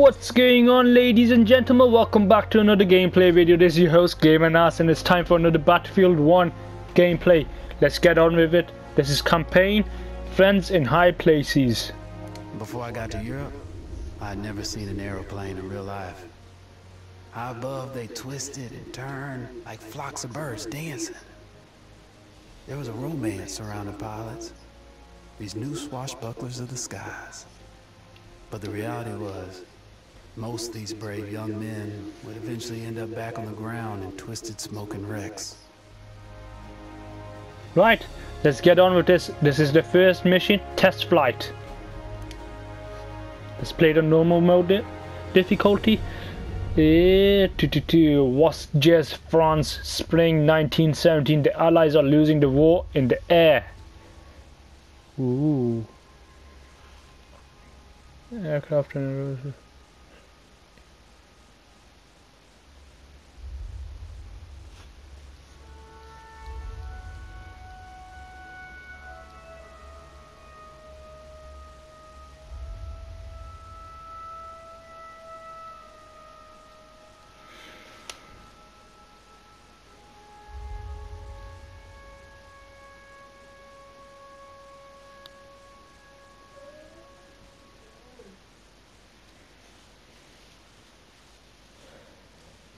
What's going on, ladies and gentlemen? Welcome back to another gameplay video. This is your host Gamer Nas, and it's time for another Battlefield 1 gameplay. Let's get on with it. This is campaign Friends in High Places. Before I got to Europe, I'd never seen an aeroplane in real life. High above, they twisted and turned like flocks of birds dancing. There was a romance surrounding pilots, these new swashbucklers of the skies. But the reality was, most of these brave young men would eventually end up back on the ground in twisted smoking wrecks. Right, let's get on with this. This is the first mission, test flight. Let's play the normal mode difficulty. Was just France, spring 1917. The Allies are losing the war in the air. Ooh. Aircraft and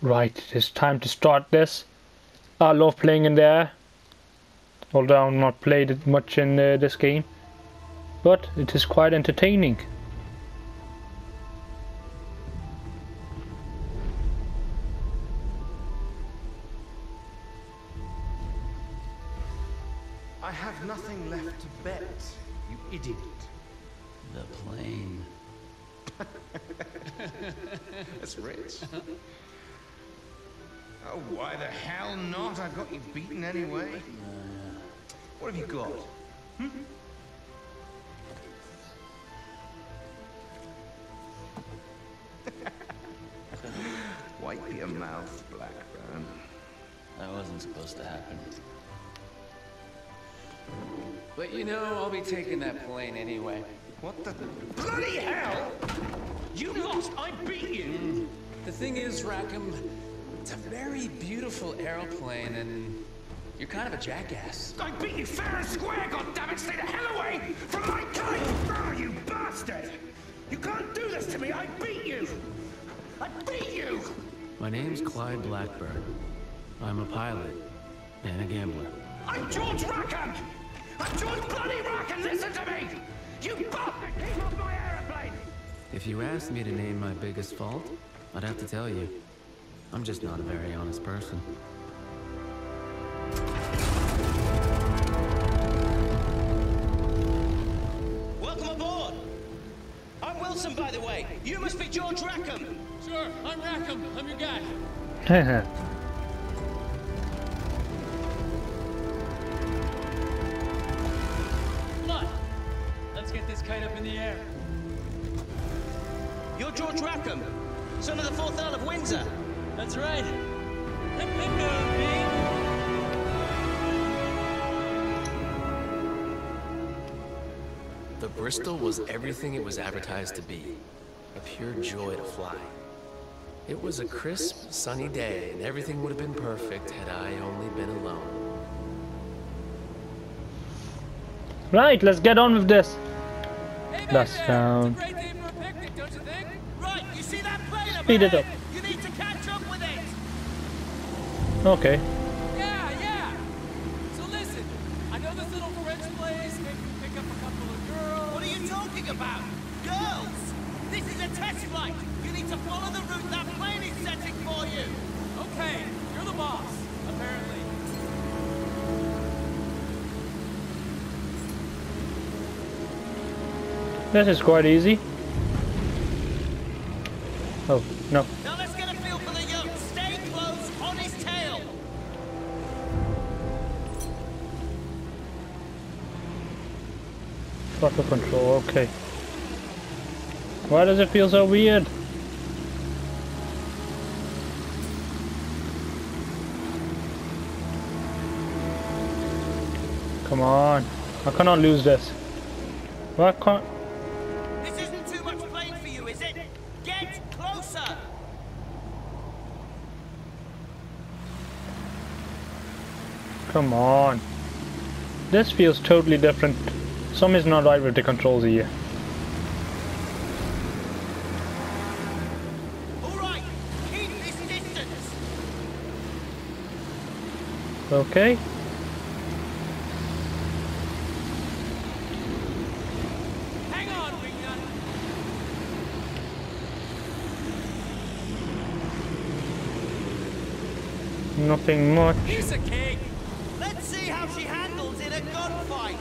right, it's time to start this. I love playing in the air, although I've not played it much in this game, but it is quite entertaining. I have nothing left to bet, you idiot. The plane. That's rich. Oh, why the hell not? I got you beaten anyway. What have you got? Hmm? Wipe your mouth, Blackburn. That wasn't supposed to happen. But you know, I'll be taking that plane anyway. What the bloody hell? You lost, I beat you! The thing is, Rackham, it's a very beautiful aeroplane, and you're kind of a jackass. I beat you fair and square, goddammit! Stay the hell away from my kite! Oh, you bastard! You can't do this to me! I beat you! I beat you! My name's Clyde Blackburn. I'm a pilot and a gambler. I'm George Rackham! I'm George bloody Rackham! Listen to me! You bastard! Keep off my aeroplane! If you asked me to name my biggest fault, I'd have to tell you. I'm just not a very honest person. Welcome aboard! I'm Wilson, by the way. You must be George Rackham. Sure, I'm Rackham. I'm your guy. Come on. Let's get this kite up in the air. You're George Rackham, son of the 4th Earl of Windsor. That's right. The Bristol was everything it was advertised to be. A pure joy to fly. It was a crisp, sunny day, and everything would have been perfect had I only been alone. Right, let's get on with this. Hey, that's down. It's a great day for a picnic, don't you think? Right, you see that plane up ahead? Speed it up. Okay. Yeah. So listen, I know this little French place. Maybe you pick up a couple of girls. What are you talking about? Girls? This is a test flight. You need to follow the route that plane is setting for you. Okay, you're the boss, apparently. This is quite easy. Oh, no. Throttle control, okay. Why does it feel so weird? Come on, I cannot lose this. Why can't... This isn't too much plane for you, is it? Get Come on. This feels totally different. Something's not right with the controls here. Alright, keep this distance. Okay. Nothing much. He's a king. Let's see how she handles in a gunfight.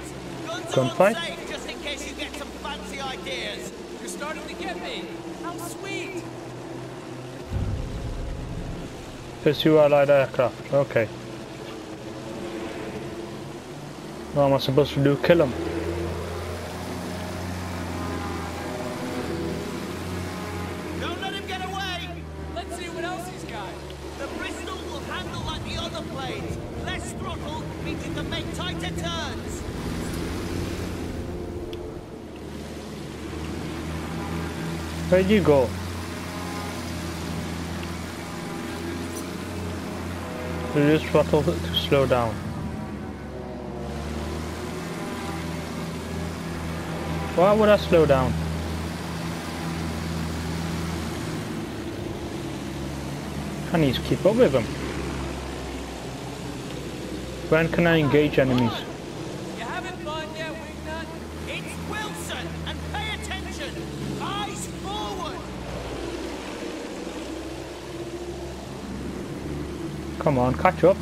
Gunfight? Safe, just in case you get some fancy ideas. You're starting to get me. How sweet. Pursue allied aircraft. Okay. What am I supposed to do? Kill him. Don't let him get away. Let's see what else he's got. The Bristol will handle like the other planes. Less throttle means you can make tighter turns. Where'd you go? Reduce throttle to slow down. Why would I slow down? I need to keep up with them. When can I engage enemies? You haven't gone yet, Wingnut. It's Wilson, and pay attention. Eyes forward. Come on, catch up.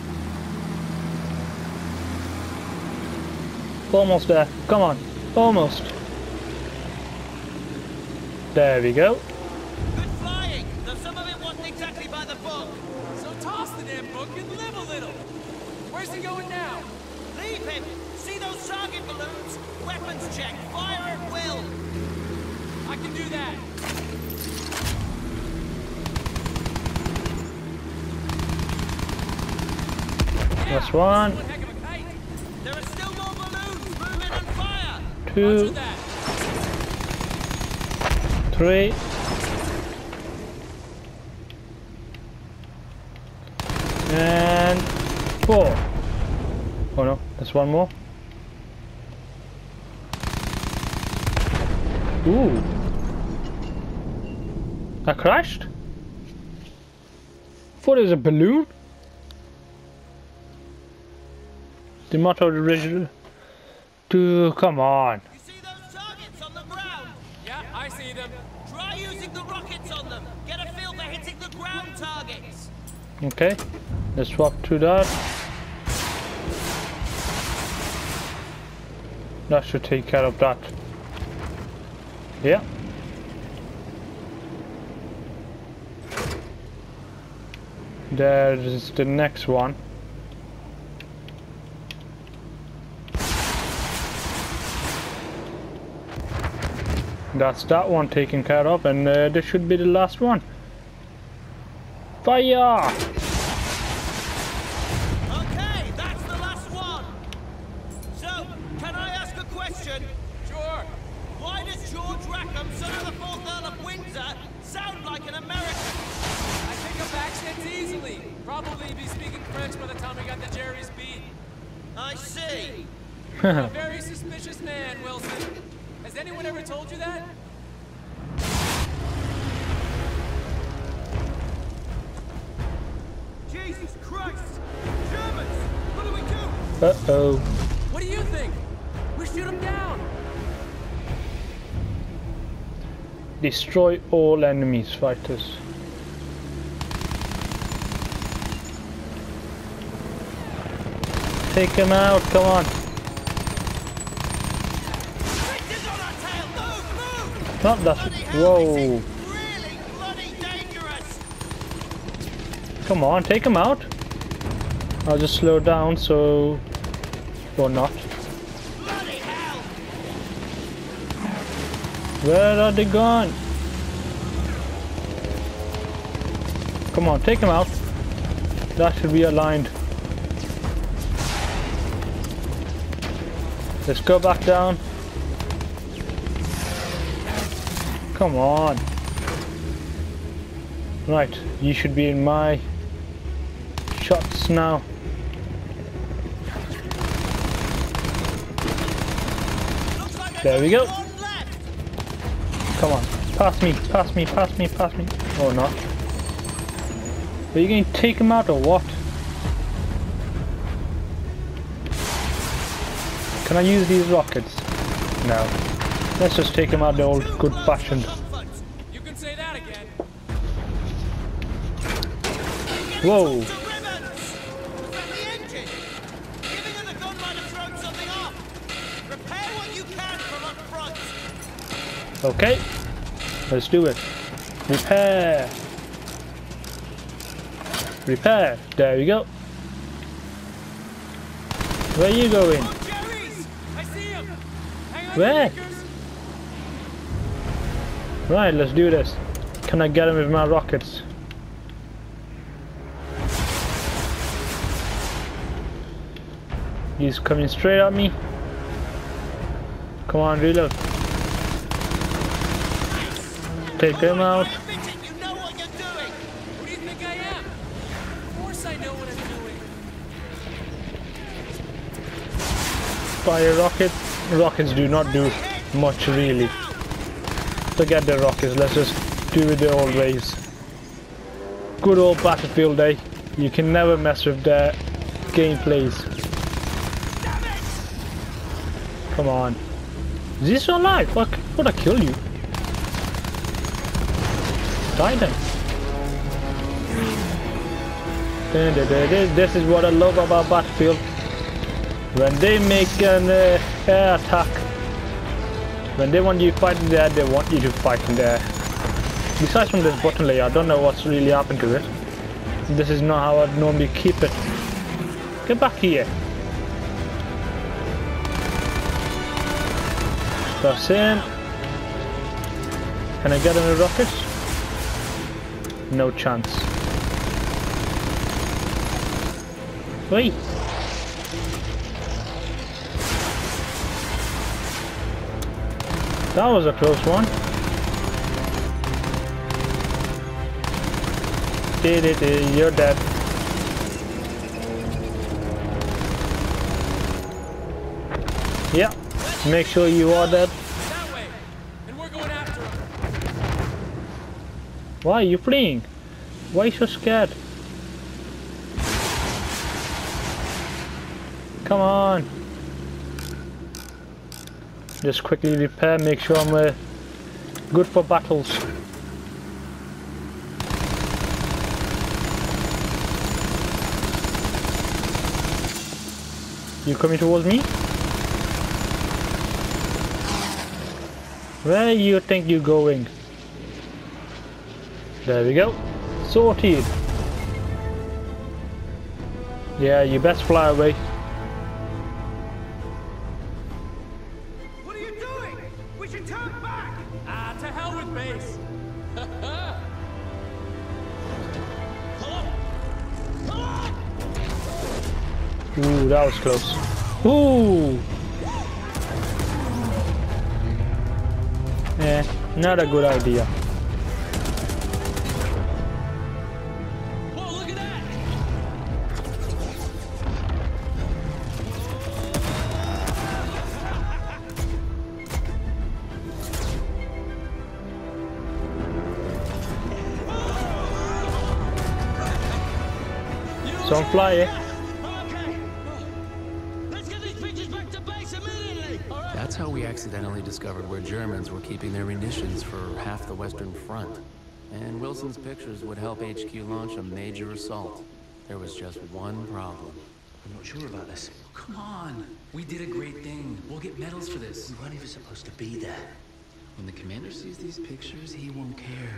Almost there. Come on, almost. There we go. Where's he going now? Leave him! See those target balloons? Weapons check. Fire at will. I can do that. That's one. There are still more balloons. Move in and fire. Two. Three. And four. Oh no, there's one more. Ooh. I crashed? Thought it was a balloon? The motto original. Dude, come on. You see those targets on the ground? Yeah, I see them. Try using the rockets on them. Get a feel for hitting the ground targets. Okay, let's swap to that. That should take care of that. Yeah. There's the next one. That's that one taken care of, and this should be the last one. Fire! Okay, that's the last one. So, can I ask a question? Sure. Why does George Rackham, son of the 4th Earl of Windsor, sound like an American? I pick up accents easily. Probably be speaking French by the time I got the Jerry's beat. I see. You're a very suspicious man, Wilson. Has anyone ever told you that? Jesus Christ! Germans! What do we do? Uh-oh. What do you think? We shoot them down! Destroy all enemies, fighters. Take them out, come on. Victor's on our tail! Move! Move! Not that. Whoa! Come on, take him out. I'll just slow down so... or not. Bloody hell. Where are they gone? Come on, take him out. That should be aligned. Let's go back down. Come on. Right, you should be in my... shots now. There we go. Come on. Pass me, pass me, pass me, pass me. Or not. Are you going to take him out or what? Can I use these rockets? No. Let's just take him out the old good fashioned. You can say that again. Whoa. Okay, let's do it. Repair. Repair. There we go. Where are you going? Where? Right, let's do this. Can I get him with my rockets? He's coming straight at me. Come on, reload. Take him out. Fire rocket. Rockets do not do much really. Forget the rockets, let's just do it the old ways. Good old Battlefield day. You can never mess with their gameplays. Come on. Is this your life? Why would I kill you? Die then. This is what I love about Battlefield. When they make an air attack, when they want you to fight in the air, they want you to fight in the air. Besides from this bottom layer, I don't know what's really happened to it. This is not how I'd normally keep it. Get back here. That's in. Can I get on a rocket? No chance. Wait. That was a close one. You're dead. Yeah, make sure you are dead. Why are you fleeing? Why are you so scared? Come on. Just quickly repair, make sure I'm good for battles. You coming towards me? Where you think you're going? There we go. Sorted. Yeah, you best fly away. Ooh, that was close. Ooh! Eh, not a good idea. Whoa, look at that! So I'm flying. Accidentally discovered where Germans were keeping their munitions for half the Western Front. And Wilson's pictures would help HQ launch a major assault. There was just one problem. I'm not sure about this. Oh, come on! We did a great thing. We'll get medals for this. We weren't even supposed to be there. When the commander sees these pictures, he won't care.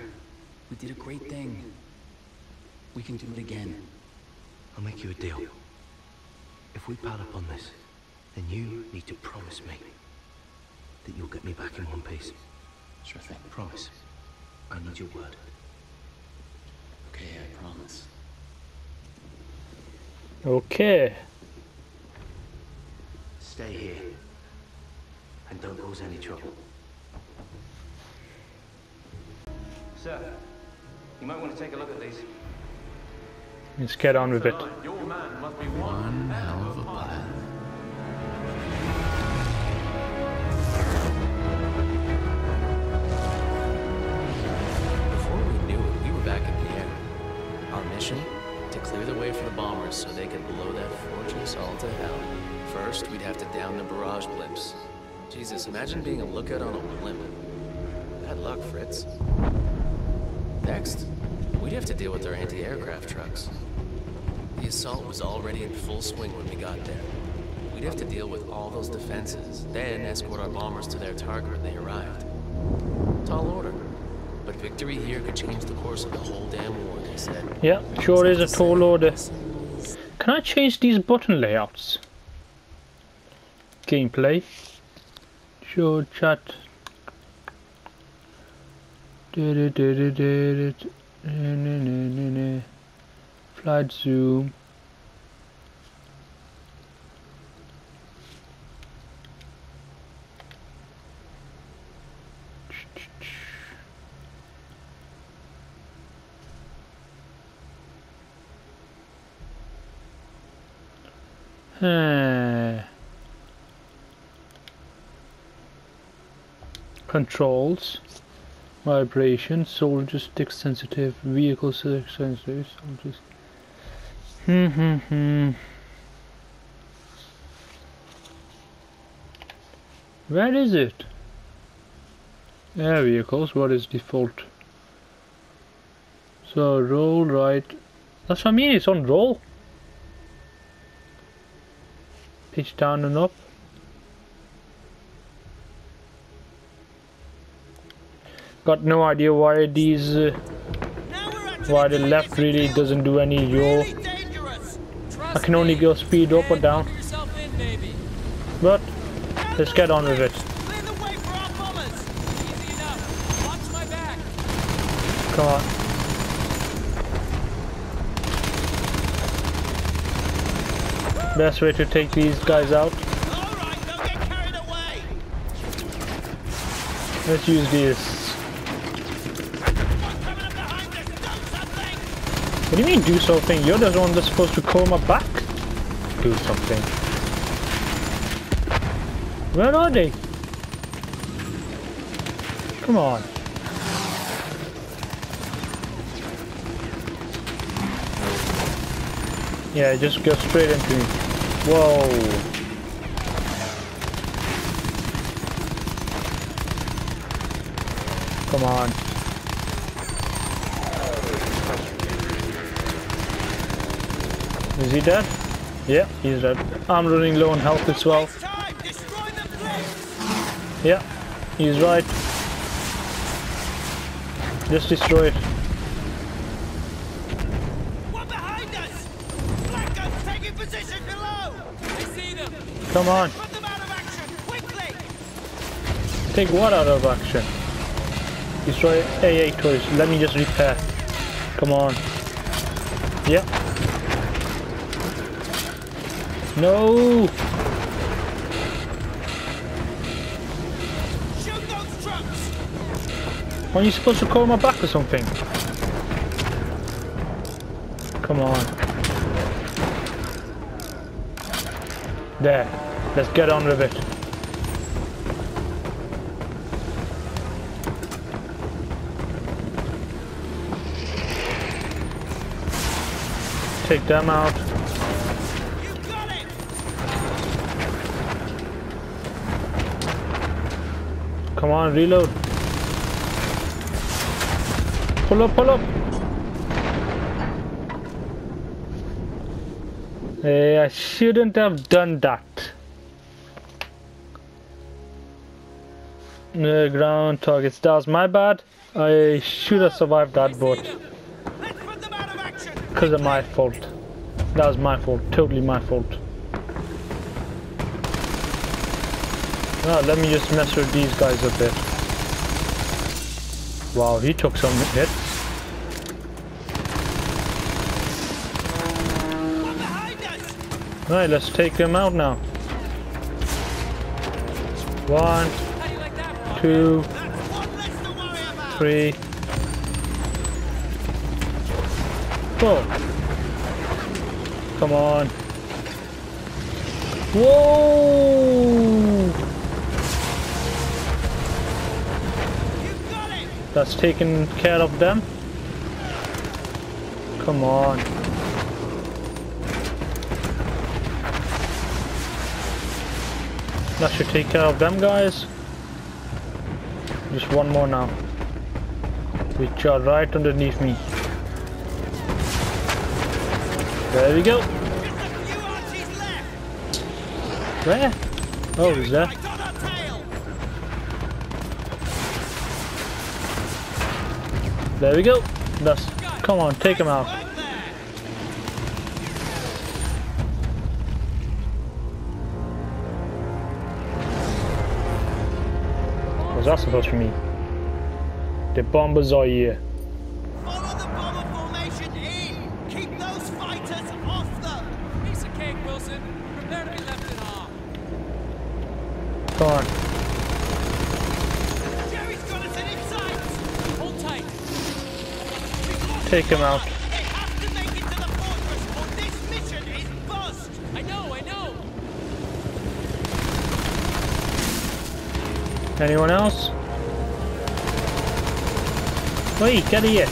We did a great thing. We can do it again. I'll make you a deal. If we pile up on this, then you need to promise me that you'll get me back in one piece. Sure thing. Promise. I need your word. Okay, I promise. Okay. Stay here. And don't cause any trouble. Sir, you might want to take a look at these. Let's get on with it. Your man must be one hell of a pilot. us all to hell. First, we'd have to down the barrage blimps. Jesus, imagine being a lookout on a blimp. Bad luck, Fritz. Next, we'd have to deal with their anti-aircraft trucks. The assault was already in full swing when we got there. We'd have to deal with all those defenses, then escort our bombers to their target when they arrived. Tall order. But victory here could change the course of the whole damn war, they said. Yeah, sure is a tall order. Can I change these button layouts? Gameplay. Show chat. Flight zoom. Controls, vibration, soldier stick sensitive, vehicle sensitive, soldiers. Where is it? Air vehicles, what is default? So roll right. That's what I mean, it's on roll. Pitch down and up. Got no idea why these, why the left really doesn't do any yaw. I can only go speed up or down. But let's get on with it. Come on. Best way to take these guys out. All right, don't get carried away. Let's use these. What do you mean do something? You're the one that's supposed to call my back. Do something. Where are they? Come on. Yeah, just go straight into me. Whoa. Come on. Is he dead? Yeah, he's dead. I'm running low on health as well. Yeah, he's right. Just destroy it. Come on. Put them out of action, quickly. Take what out of action? Destroy AA toys. Let me just repair. Come on. Yep. No. Shoot those trucks. Aren't you supposed to call my back or something? Come on. There, let's get on with it. Take them out. You got it. Come on, reload. Pull up, pull up. I shouldn't have done that. No ground targets. That was my bad. I should have survived that, but because of my fault. That was my fault. Totally my fault. Now let me just mess with these guys a bit. Wow, he took some hits. Right, let's take them out now. 1, 2, 3, 4. Come on. Whoa! That's taken care of them. Come on. That should take care of them guys. Just one more now, which are right underneath me. There we go. Where? Oh, he's there. There we go. That's. Come on, take him out. What was that supposed to mean? The bombers are here. Follow the bomber formation in. Keep those fighters off them. Piece of cake, Wilson. Prepare to be left in harm. Come on. Take him out. They have to make it to the fortress or this mission is bust. I know. Anyone else? Wait, get here.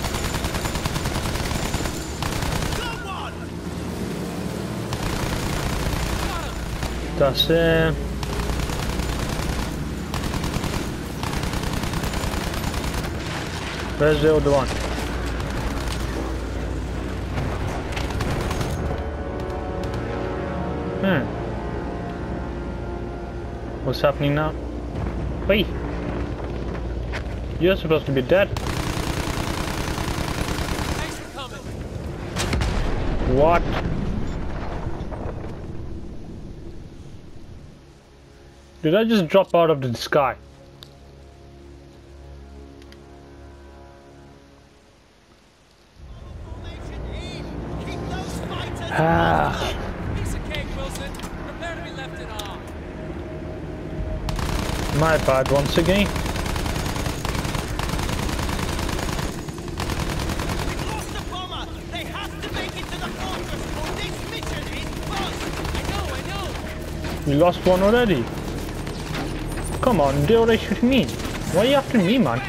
Someone! That's him. Where's the other one? What's happening now? Wait! You're supposed to be dead. Thanks for coming. What? Did I just drop out of the sky? My bad once again. We've lost the bomber. They have to make it to the fortress or this mission is bust. I know. You lost one already. Come on, do what I should mean. Why are you after me, man?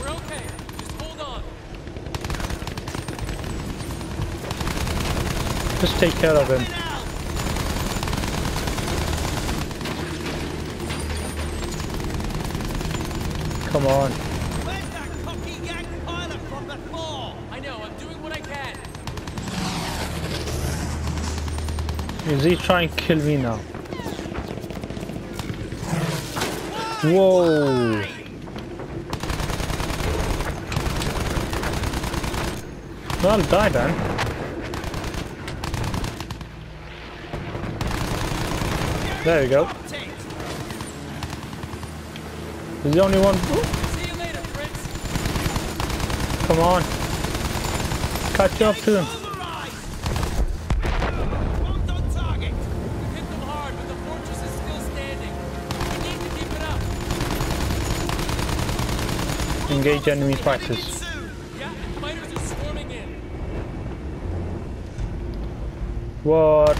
We're okay. Just hold on. Just take care of him. Come on. Where's that cocky gang pilot from before? I know, I'm doing what I can. Is he trying to kill me now? Whoa. Well, die then. There we go. He's the only one. See you later, Prince. Come on. Catch up to him. Bombs on target. We hit them hard, but the fortress is still standing. We need to keep it up. Engage enemy fighters. Yeah, fighters are swarming in. What?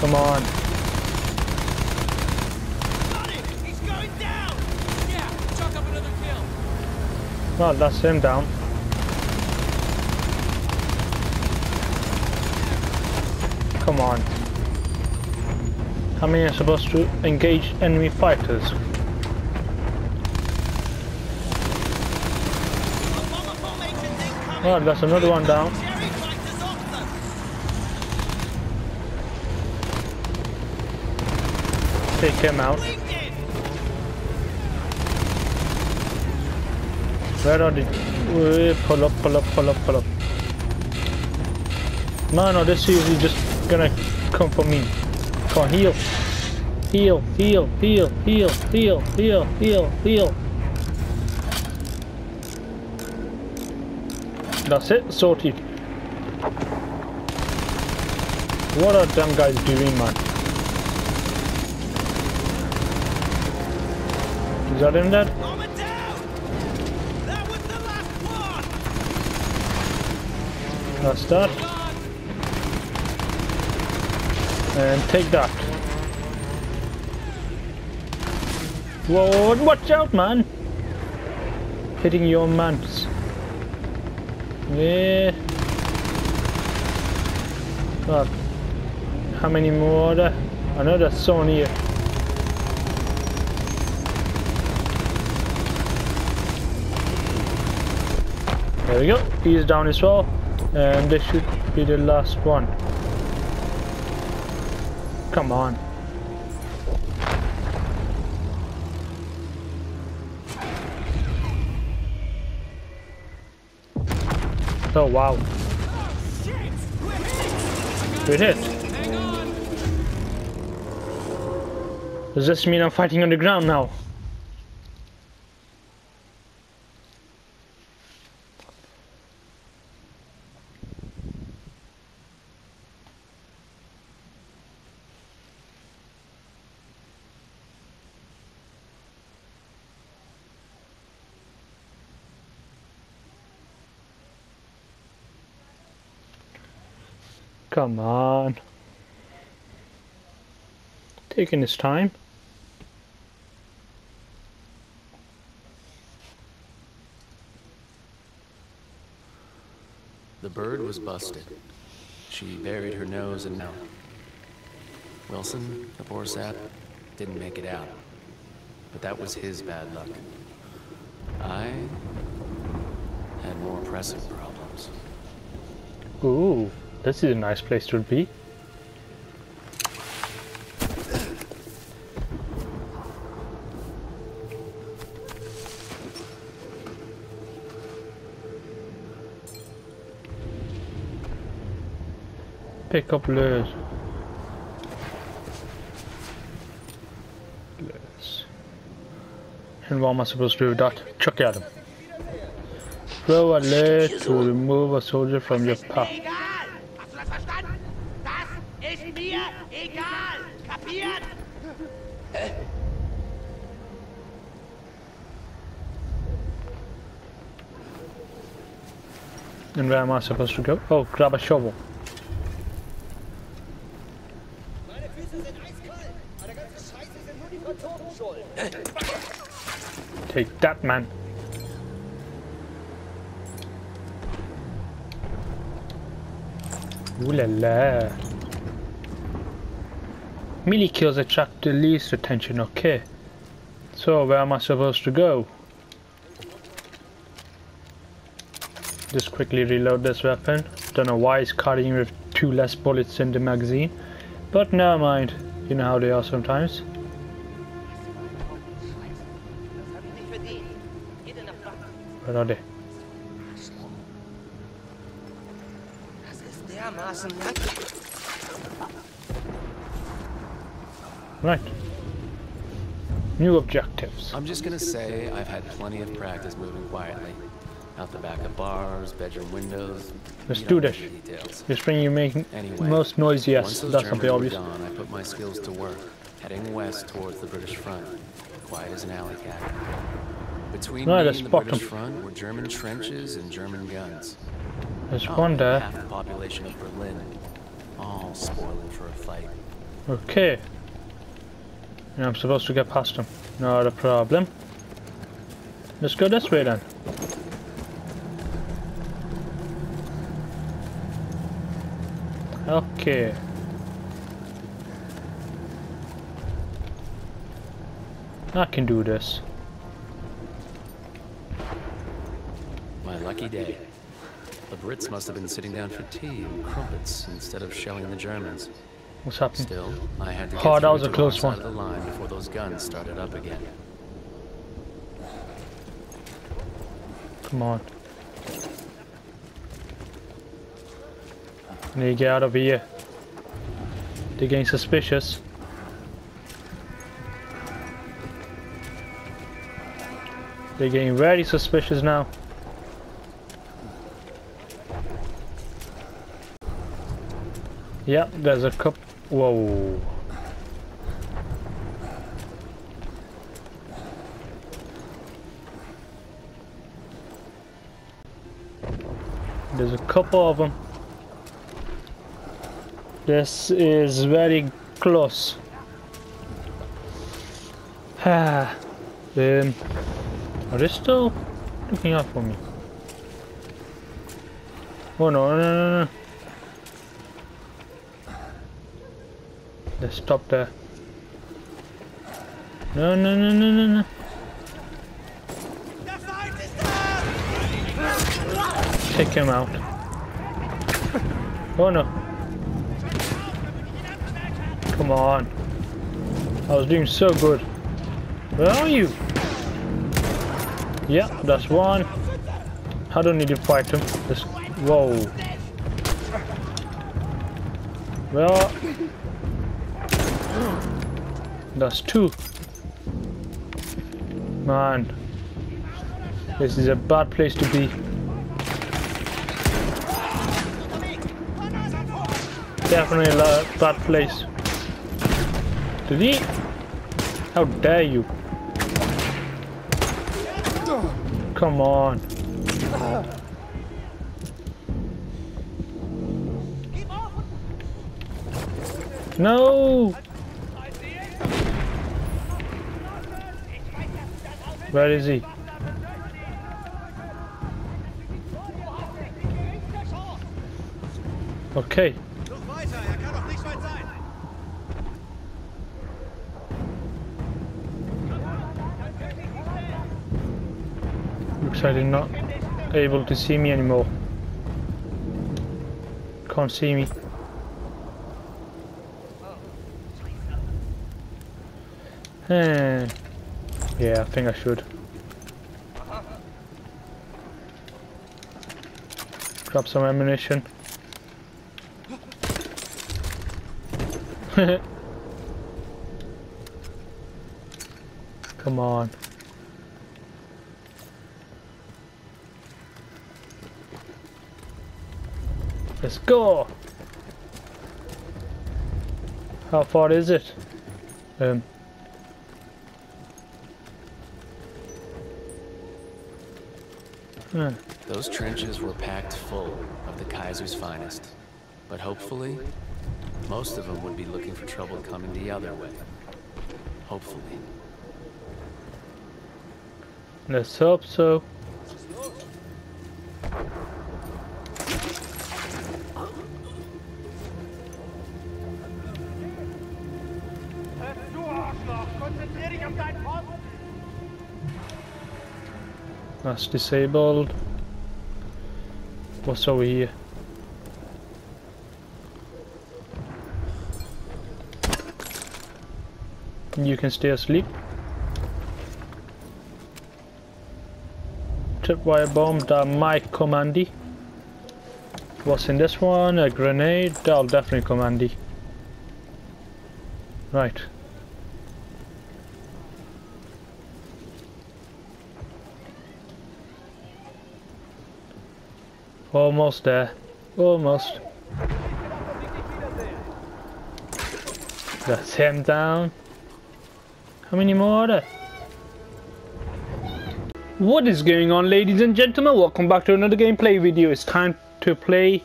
Come on. Got it. He's going down. Yeah, chuck up another kill. Well, that's him down. Come on. How many are supposed to engage enemy fighters? Well, that's another one down. Take him out. Where are they? Pull up. No, this is just gonna come for me. Come on, heal. Heal. That's it, sorted. What are them guys doing, man? Is that him dead? That was the last one. That's that. And take that. Whoa, watch out, man. Hitting your mans. there. Right. How many more are there? I know there's someone here. There we go. He's down as well. And this should be the last one. Come on. Oh wow. We're hit. Does this mean I'm fighting on the ground now? Come on. Taking his time. The bird was busted. She buried her nose in milk. Wilson, the poor sap, didn't make it out. But that was his bad luck. I had more pressing problems. Ooh. This is a nice place to be. Pick up lures. And what am I supposed to do with that? Chuck it at him. Throw a lure to remove a soldier from your path. And where am I supposed to go? Oh, grab a shovel. Take that, man. Ooh la la. Melee kills attract the least attention, okay. So, where am I supposed to go? Just quickly reload this weapon. Don't know why it's carrying with two less bullets in the magazine, but never mind. You know how they are sometimes. Where are they? Right. New objectives. I'm just gonna say I've had plenty of practice moving quietly. Out the back of bars, bedroom windows. Let's do this. This thing you make anyway, most noise, yes, that's not the obvious. Gone, I put my skills to work, heading west towards the British front, quiet as an alley cat. Between me and the British front were German trenches and German guns. There's one there. Half the population of Berlin, all spoiling for a fight. Okay. And I'm supposed to get past them. Not a problem. Let's go this way then. Okay. I can do this. My lucky day. The Brits must have been sitting down for tea and crumpets instead of shelling the Germans. What's happening? Still, I had to get that was a close one. Of the line before those guns started up again. Come on. I need to get out of here. They're getting suspicious. They're getting very suspicious now. Yep, there's a couple. Whoa. There's a couple of them. This is very close. Ah, are they still looking out for me? Oh no, no, no, no. Just stop there. No, no, no, no, no, no. Take him out. Oh no. Come on. I was doing so good. Where are you? Yeah, that's one. I don't need to fight him. Just, whoa. Well, that's two. Man, this is a bad place to be. Definitely a bad place to be. How dare you? Come on. No! Where is he? Okay. Looks like they're not able to see me anymore. Can't see me. Yeah, I think I should. Grab some ammunition. Come on. Let's go! How far is it? Those trenches were packed full of the Kaiser's finest, but hopefully, most of them would be looking for trouble coming the other way. Hopefully. Let's hope so. That's disabled. What's over here? You can stay asleep. Tripwire bomb, that might come handy. What's in this one? A grenade, that'll definitely come handy. Right. Almost there. Almost. That's him down. How many more are there? What is going on, ladies and gentlemen? Welcome back to another gameplay video. It's time to play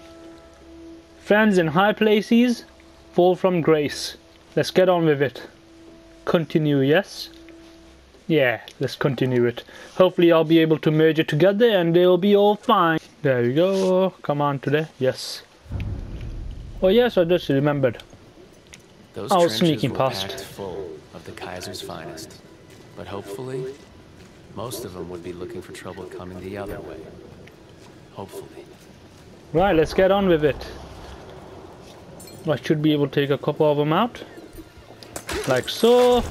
Friends in High Places, Fall from Grace. Let's get on with it. Continue, yes? Yeah, let's continue it. Hopefully I'll be able to merge it together and they'll be all fine. There we go. Come on today. Yes. Oh yes, I just remembered. Those I was sneaking past. Full of the Kaiser's finest, but hopefully, most of them would be looking for trouble coming the other way. Hopefully. Right, let's get on with it. I should be able to take a couple of them out, like so.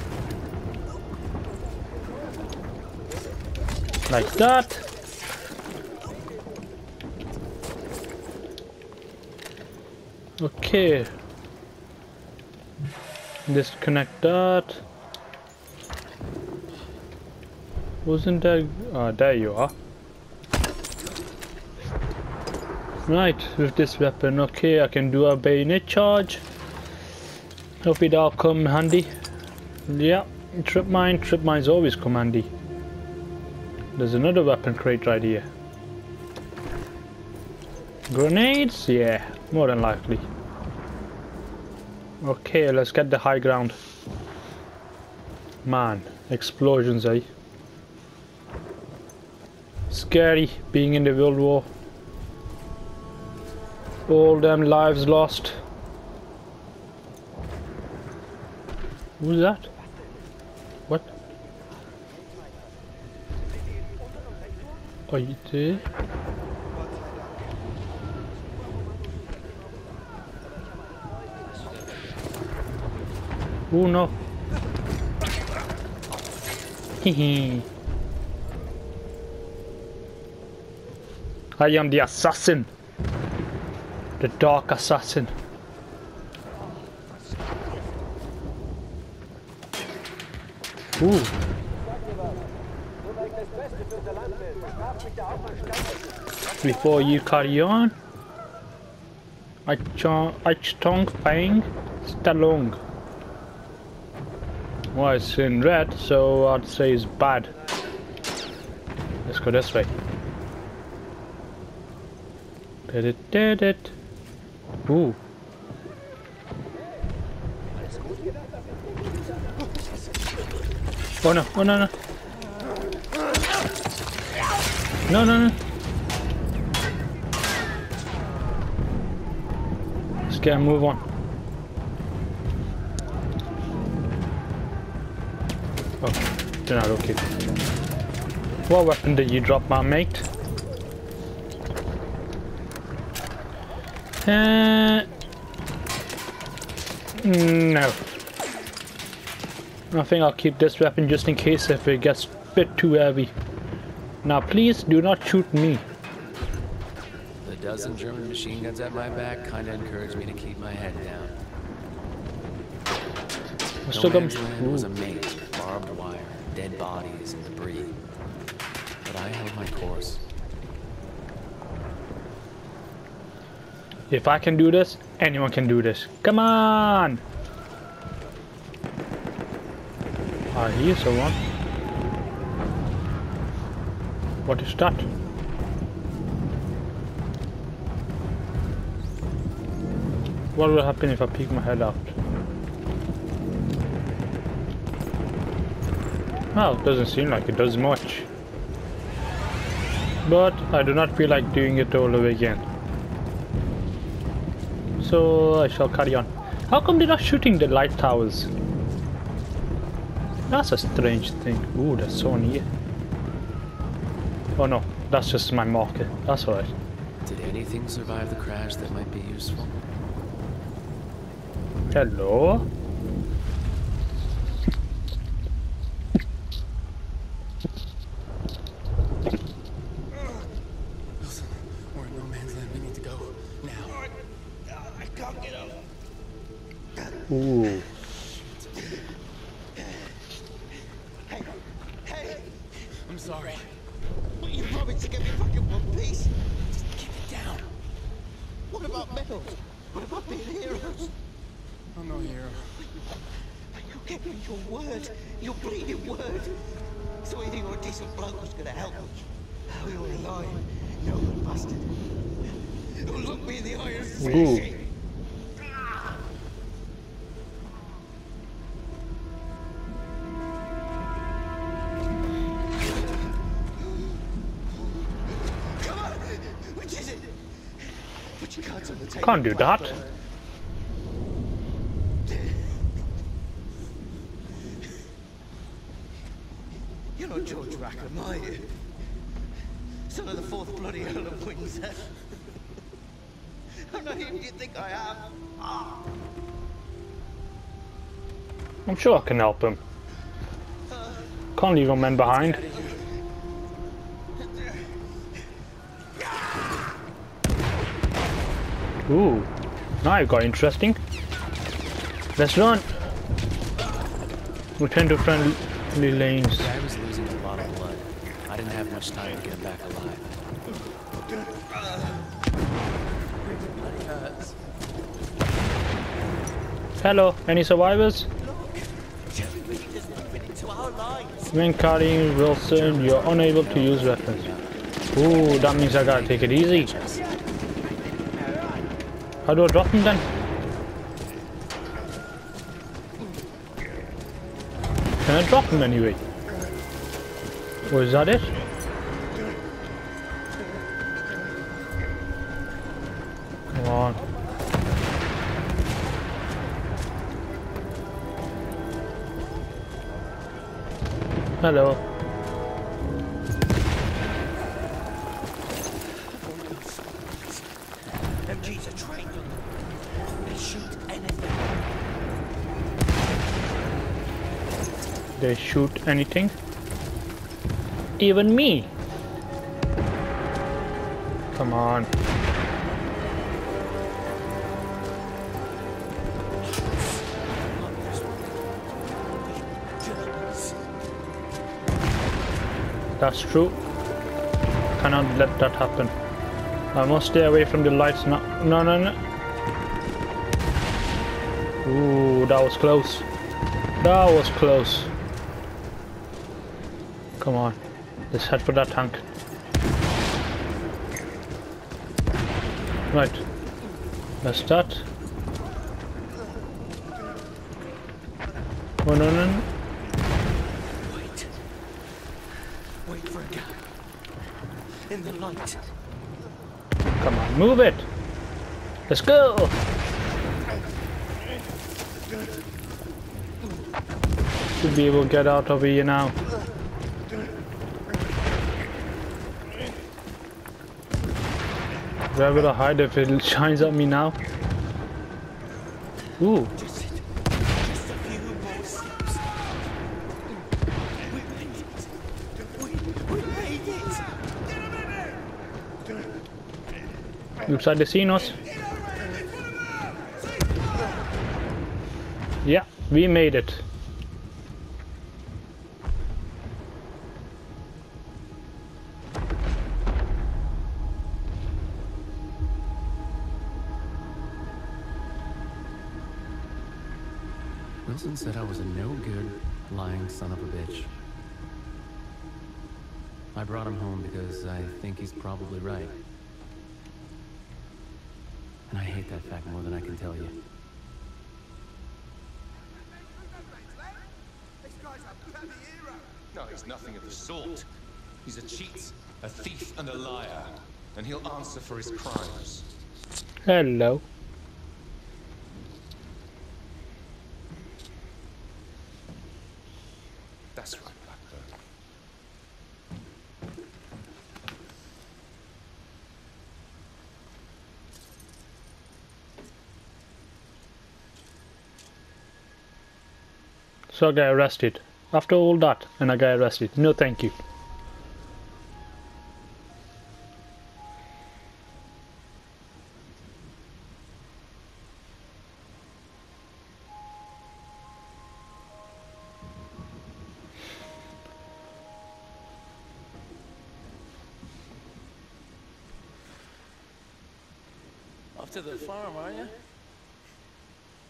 Like that. Okay. Disconnect that. Wasn't that... Ah, there you are. Right, with this weapon, okay, I can do a bayonet charge. Hopefully that'll come handy. Yeah, trip mines always come handy. There's another weapon crate right here. Grenades? Yeah, more than likely. Okay, let's get the high ground. Man, explosions, eh? Scary being in the World War. All damn lives lost. Who's that? What? Are you there? Oh no. Hehe. I am the assassin. The dark assassin. Ooh. Before you carry on, I chong pang Stallone. Well, it's in red, so I'd say it's bad. Let's go this way. Did it. Ooh. Oh no. No. Let's get a move on. Oh, they're not okay. What weapon did you drop, my mate? No. I think I'll keep this weapon just in case if it gets a bit too heavy. Now please do not shoot me. The dozen German machine guns at my back kinda encouraged me to keep my head down. It was a maze with barbed wire, dead bodies and debris. But I held my course. If I can do this, anyone can do this. Come on! I hear someone. What is that? What will happen if I peek my head out? Well, it doesn't seem like it does much. But I do not feel like doing it all over again. So I shall carry on. How come they're not shooting the light towers? That's a strange thing. Ooh, that's so near. Oh no, that's just my marker. That's alright. Did anything survive the crash that might be useful? Hello? Wilson, we're in no man's land. We need to go. Now. I can't get up. Ooh. Hey! I'm sorry. Well, you promised to give me fucking one piece. Just keep it down. What about medals? What about being heroes? I'm no hero. But you gave me your word. Your bleeding word. So either you're a decent bloke who's gonna help us. Or you're a lying, no bastard. Who looked me in the eye and said, can't do that. You're not George Rackham, are you? Son of the fourth bloody Earl of Windsor. How naive do you think I am? Ah. I'm sure I can help him. Can't leave a man behind. Ooh, now it got interesting. Let's run. Return to friendly lanes. I was losing a lot of blood. I didn't have much time to get him back alive. Hello, any survivors? When carrying Wilson, you're unable to use weapons. Ooh, that means I gotta take it easy. How do I drop him then? Can I drop him anyway? Or is that it? Come on. Hello. MG's a train. They shoot anything. They shoot anything? Even me. Come on. That's true. Cannot let that happen. I must stay away from the lights now. No, no, no. Ooh, that was close. That was close. Come on. Let's head for that tank. Right. Let's start. Oh, no, no, no. Wait for a gap in the light. Come on, move it. Let's go. Should be able to get out of here now. Where will I hide if it shines at me now? Ooh. Looks like they've seen us. Yeah, we made it. Wilson said I was a no-good, lying son of a bitch. I brought him home because I think he's probably right. And I hate that fact more than I can tell you. No, he's nothing of the sort. He's a cheat, a thief, and a liar. And he'll answer for his crimes. Hello. That's right, Blackburn. So I got arrested. After all that, and I got arrested. No, thank you. Off to the farm, are you?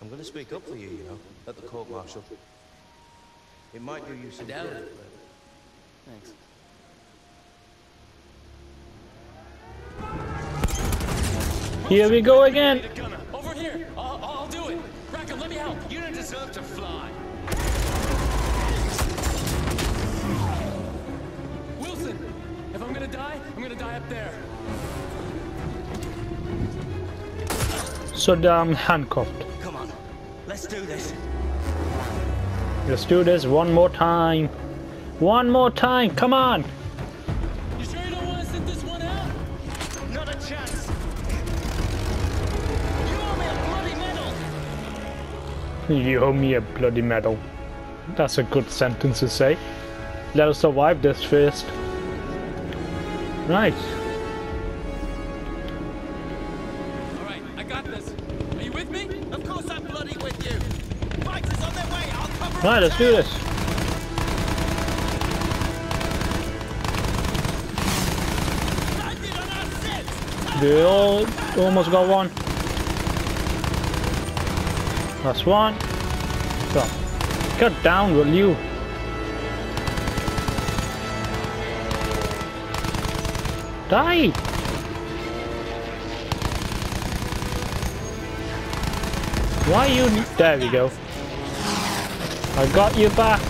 I'm going to speak up for you, you know, at the court martial. It might do you some good. Thanks. Here we go again. Over here. I'll do it. Rackham, let me help. You don't deserve to fly. Wilson, if I'm gonna die up there. So damn handcuffed. Come on, let's do this. Let's do this one more time. One more time, come on! You sure you don't want to sit this one out? Not a chance. You owe me a bloody medal! You owe me a bloody medal. That's a good sentence to say. Let us survive this first. Right. Alright, I got this. Are you with me? Of course I'm bloody with you. Fighters on their way! I'll cover them! Alright, let's do this! They all almost got one. That's one. So, cut down, will you? Die! Why you... There we go. I got you back.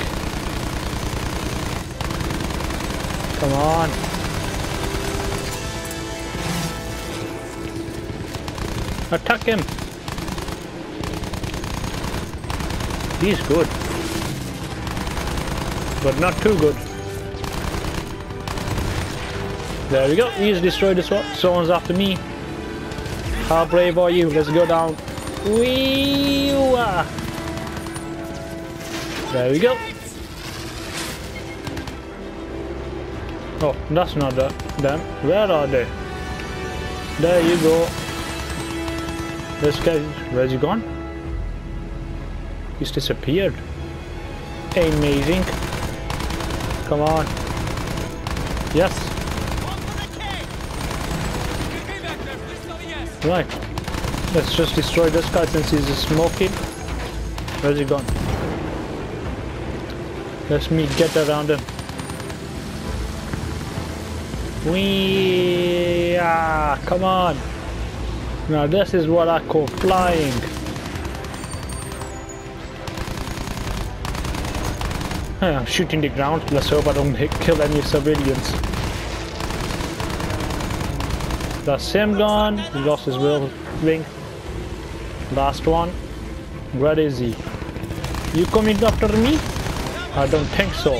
Come on. Attack him. He's good. but not too good. There we go, he's destroyed as well. Someone's after me. How brave are you? Let's go down. Wee -wah. There we go. Oh, that's not that. Them. Where are they? There you go. This guy, where's he gone? He's disappeared. Amazing. Come on. Yes. Right. Let's just destroy this guy since he's smoking. Where's he gone? Let me get around him. Wee! Ah, come on! Now this is what I call flying. I'm shooting the ground. Let's hope I don't kill any civilians. That's him gone. He lost his wing. Last one. Where is he? You coming after me? I don't think so.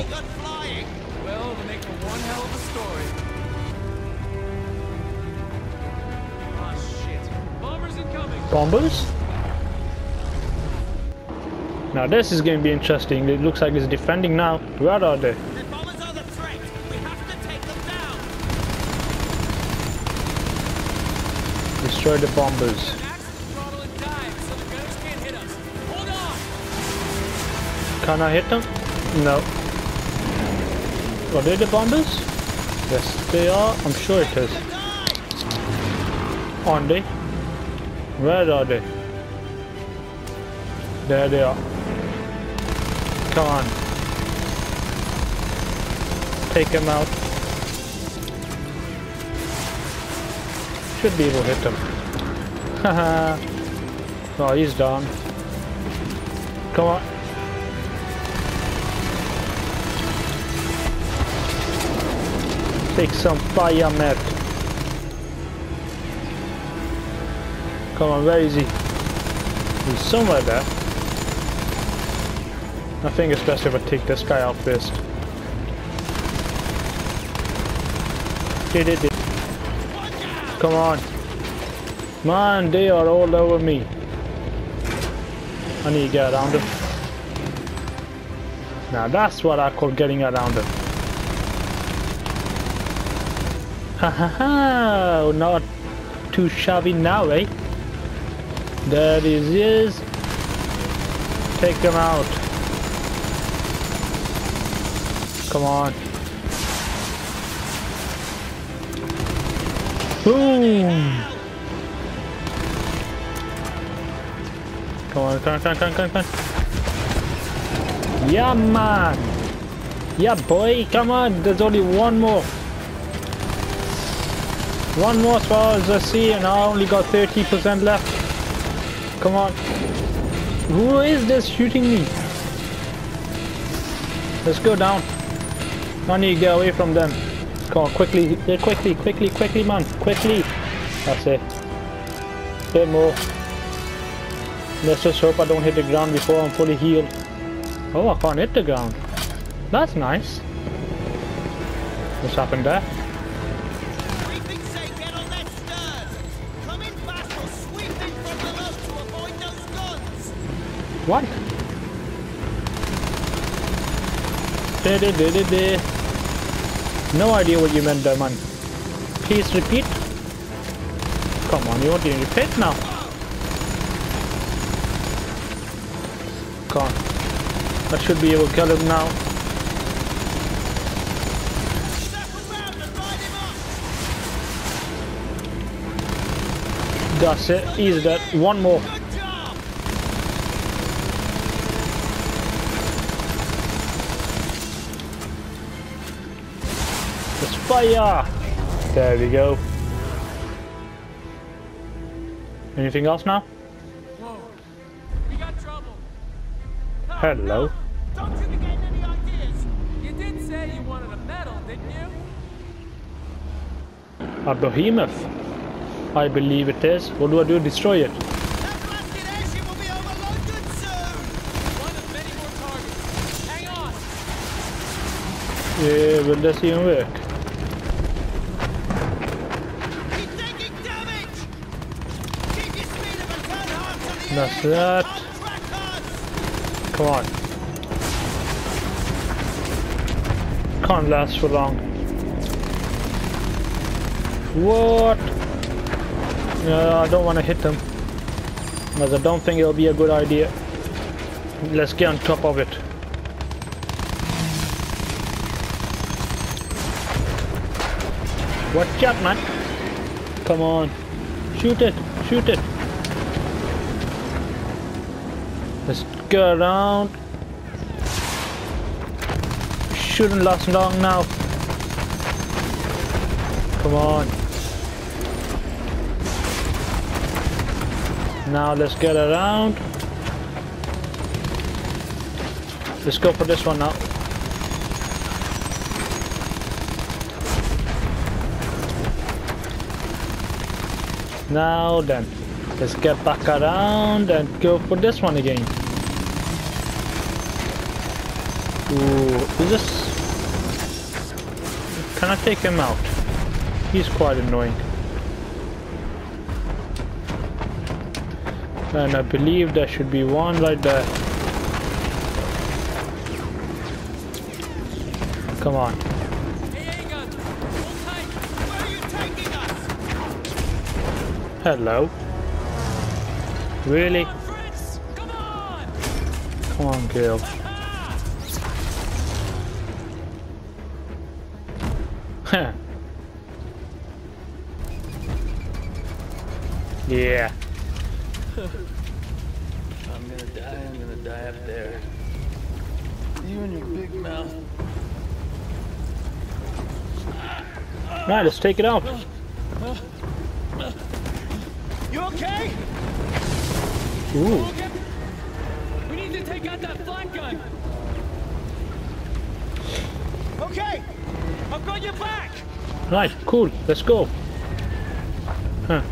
Bombers? Now this is going to be interesting. It looks like it's defending now. Where are they? The bombers are the threat. We have to take them down. Destroy the bombers. Can I hit them? No. Are they the bombers? Yes, they are. I'm sure it is. Aren't they? Where are they? There they are. Come on. Take him out. Should be able to hit him. Haha. Oh, he's down. Come on. Take some fire, Matt. Come on, where is he? He's somewhere there. I think it's best if I take this guy out first. Did it. Come on. Man, they are all over me. I need to get around them. Now that's what I call getting around them. Ha ha ha! Not too shabby now, eh? There he is. Take him out. Come on. Boom. Come on, come on. Yeah, man. Yeah, boy. Come on. There's only one more. One more as far as I see, and I only got 30% left. Come on. Who is this shooting me? Let's go down. I need to get away from them. Come on, quickly. Quickly, man. Quickly. That's it. Bit more. Let's just hope I don't hit the ground before I'm fully healed. Oh, I can't hit the ground. That's nice. What's happened there? What? No idea what you meant there, man. Please repeat. Come on, you want to repeat now? Come on. I should be able to kill him now. That's it. He's dead. One more. Fire! There we go. Anything else now? Whoa. We got trouble. Hello. No. Don't you get any ideas? You did say you wanted a medal, didn't you? A behemoth. I believe it is. What do I do? Destroy it. That rusted ash will be overloaded soon. One of many more targets. Hang on. Yeah, but that's even work. He's taking damage. Keep your speed up and turn hard to the that's air. That. Come on. Can't last for long. What? No, I don't want to hit them. Because I don't think it'll be a good idea. Let's get on top of it. Watch out, man. Come on. Shoot it. Shoot it. Let's go around. Shouldn't last long now. Come on. Now let's get around. Let's go for this one now. Now then, let's get back around and go for this one again. Ooh, is this... Can I take him out? He's quite annoying. And I believe there should be one right there. Come on. Hello. Really? Come on, girl. Huh. Yeah. I'm gonna die up there. You and your big mouth. Right, let's take it out. You okay? Ooh. We need to take out that flank gun. Okay. I've got your back. Right, cool. Let's go. Huh.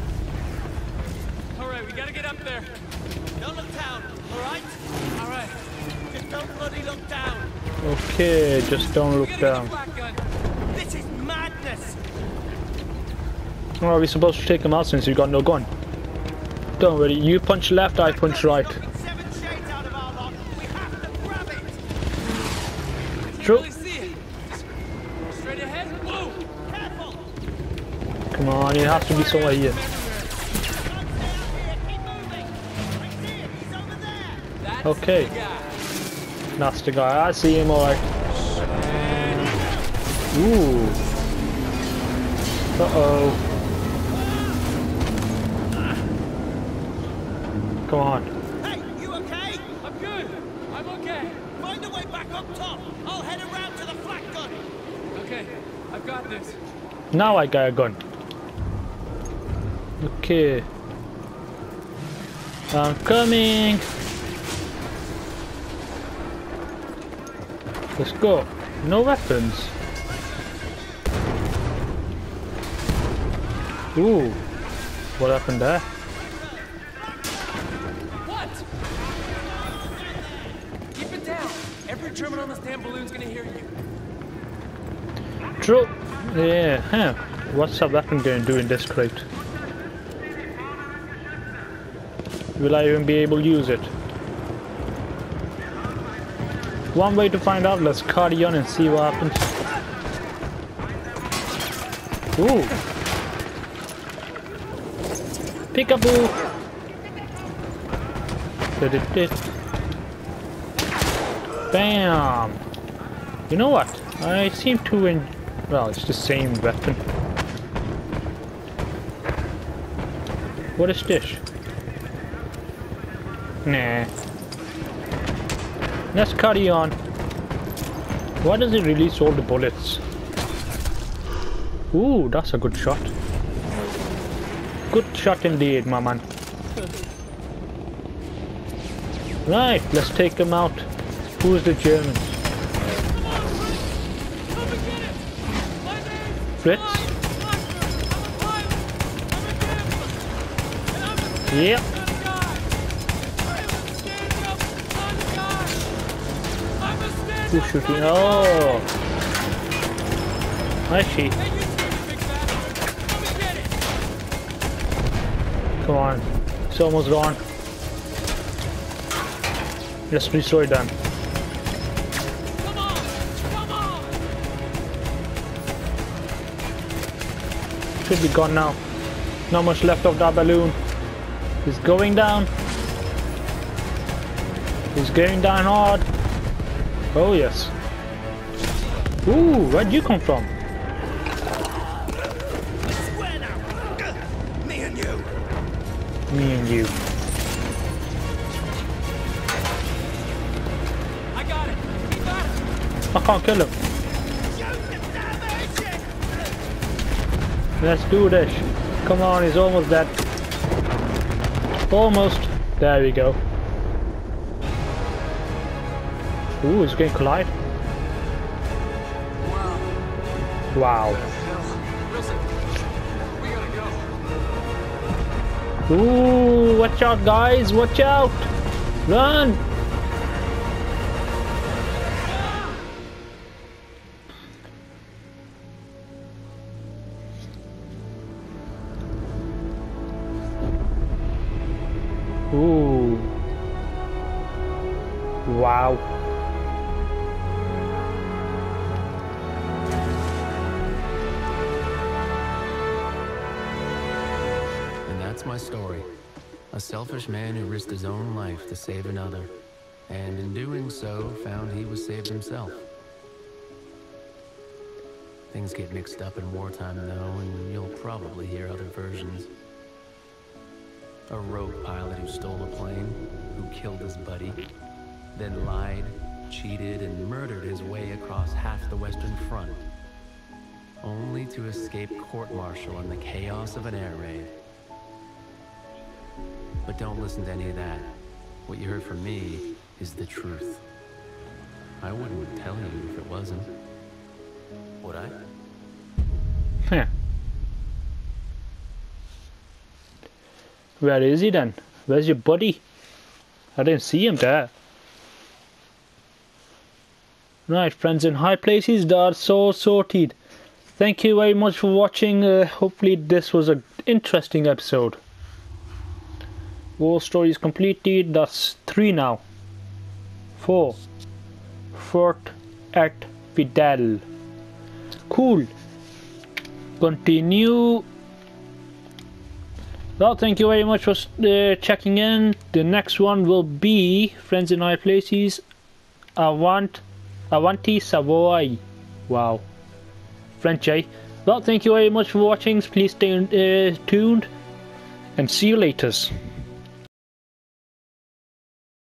All right, we gotta get up there. Don't look down. All right. All right. Just don't bloody look down. Okay, just don't look down. This is madness. Or are we supposed to take him out since you got no gun? Don't worry, you punch left, I punch right. True. Come on, it has to be somewhere here. Okay. That's the guy, I see him alright. Ooh. Uh-oh. Come on. Hey, you okay? I'm good. I'm okay. Find a way back up top. I'll head around to the flat gun. Okay, I've got this. Now I got a gun. Okay. I'm coming. Let's go. No weapons. Ooh. What happened there? German on this damn balloon's gonna hear you. True. Yeah. Huh. What's that weapon going to do in this crate? Will I even be able to use it? One way to find out. Let's carry on and see what happens. Ooh. Peekaboo. Did it? Bam! You know what? I seem to win. Well, it's the same weapon. What is this? Nah. Let's carry on. Why does it release all the bullets? Ooh, that's a good shot. Good shot indeed, my man. Right, let's take him out. Who's the German? Fritz? Yep. Who's shooting? Oh! Actually. Come on. It's almost gone. Just restore it done. Come on! Come on! Should be gone now. Not much left of that balloon. He's going down. He's going down hard. Oh yes. Ooh, where'd you come from? Me and you. Me and you. I got it. He got it. I can't kill him. Let's do this. Come on, he's almost dead. Almost. There we go. Ooh, it's going to collide. Wow. Wilson, we gotta go. Ooh, watch out, guys. Watch out. Run. Ooh. Wow. My story. A selfish man who risked his own life to save another, and in doing so found he was saved himself. Things get mixed up in wartime though, and you'll probably hear other versions. A rogue pilot who stole a plane, who killed his buddy, then lied, cheated, and murdered his way across half the Western Front, only to escape court-martial in the chaos of an air raid. But don't listen to any of that. What you heard from me is the truth. I wouldn't tell you if it wasn't. Would I? Huh. Where is he then? Where's your buddy? I didn't see him there. Right, Friends in High Places, that's so sorted. Thank you very much for watching. Hopefully this was an interesting episode. All stories completed, that's 3 now. 4. Fort at Fidel. Cool. Continue. Well, thank you very much for checking in. The next one will be Friends in High Places. Avanti Savoy. Wow. French, eh? Well, thank you very much for watching. Please stay tuned. And see you later.